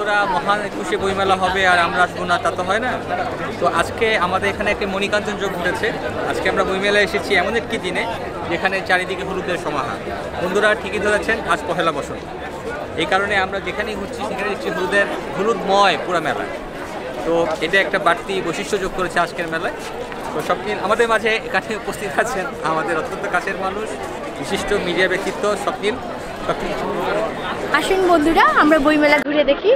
বন্ধুরা মহান একুশে বইমেলা হবে আর আমরা আসবো না তা তো হয় না। তো আজকে আমাদের এখানে একটি মণিকাঞ্চন যোগ ঘটেছে। আজকে আমরা বইমেলায় এসেছি এমন একটি দিনে যেখানে চারিদিকে হলুদের সমাহার। বন্ধুরা ঠিকই ধরেছেন, আজ পহেলা বসন্ত। এই কারণে আমরা যেখানেই ঘুরছি সেখানে দেখছি হলুদময় পুরা মেলা। তো এটা একটা বাড়তি বৈশিষ্ট্য যোগ করেছে আজকের মেলায়। তো সব আমাদের মাঝে এখানে উপস্থিত আছেন আমাদের অত্যন্ত কাছের মানুষ, বিশিষ্ট মিডিয়া ব্যক্তিত্ব স্বপ্নিল। আসুন বন্ধুরা আমরা বইমেলা ঘুরে দেখি।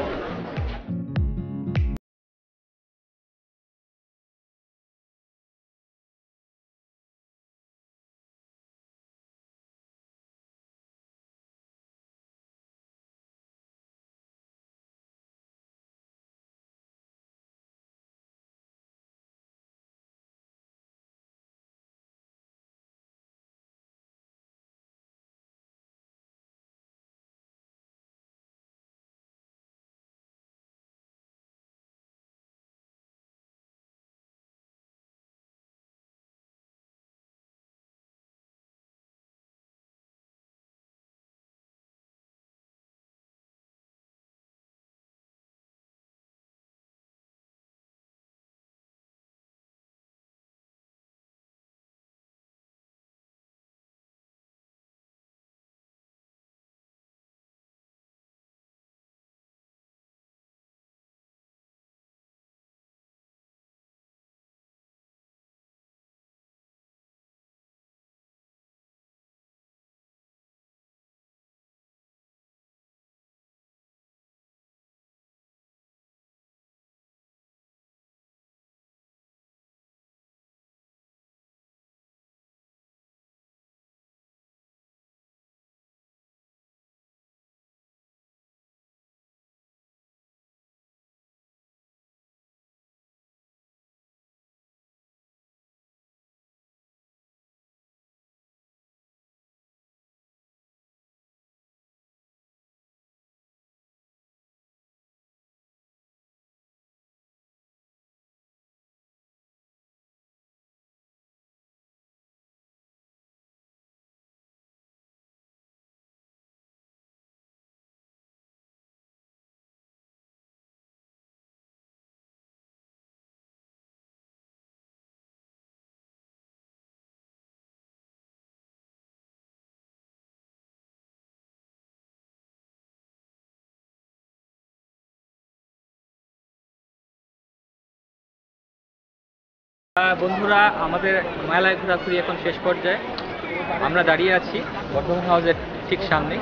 বন্ধুরা আমাদের মেলায় ঘোরাঘুরি এখন শেষ পর্যায়ে। আমরা দাঁড়িয়ে আছি বর্ধমান হাউসের ঠিক সামনে।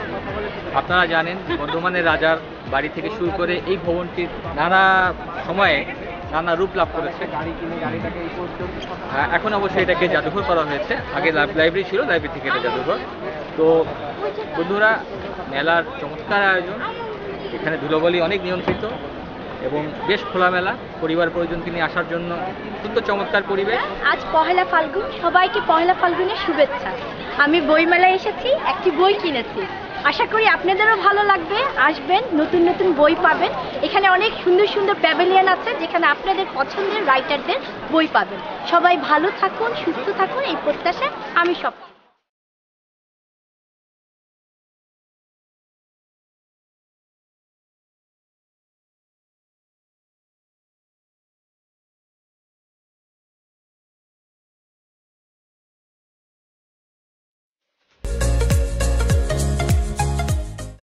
আপনারা জানেন বর্ধমানের রাজার বাড়ি থেকে শুরু করে এই ভবনটি নানা সময়ে নানা রূপ লাভ করেছে। এখন অবশ্যই এটাকে জাদুঘর করা হয়েছে। আগে লাইব্রেরি ছিল, লাইব্রেরি থেকে এটা জাদুঘর। তো বন্ধুরা মেলার চমৎকার আয়োজন। এখানে ধুলোবালি অনেক নিয়ন্ত্রিত এবং বেশ খোলামেলা। পরিবার পরিজনকে নিয়ে আসার জন্য অত্যন্ত চমৎকার পরিবেশ। আজ পহেলা ফাল্গুন, সবাইকে পহেলা ফাল্গুনের শুভেচ্ছা। আমি বইমেলায় এসেছি, একটি বই কিনেছি। আশা করি আপনাদেরও ভালো লাগবে। আসবেন, নতুন নতুন বই পাবেন। এখানে অনেক সুন্দর সুন্দর প্যাভিলিয়ন আছে যেখানে আপনাদের পছন্দের রাইটারদের বই পাবেন। সবাই ভালো থাকুন, সুস্থ থাকুন, এই প্রত্যাশা আমি সব।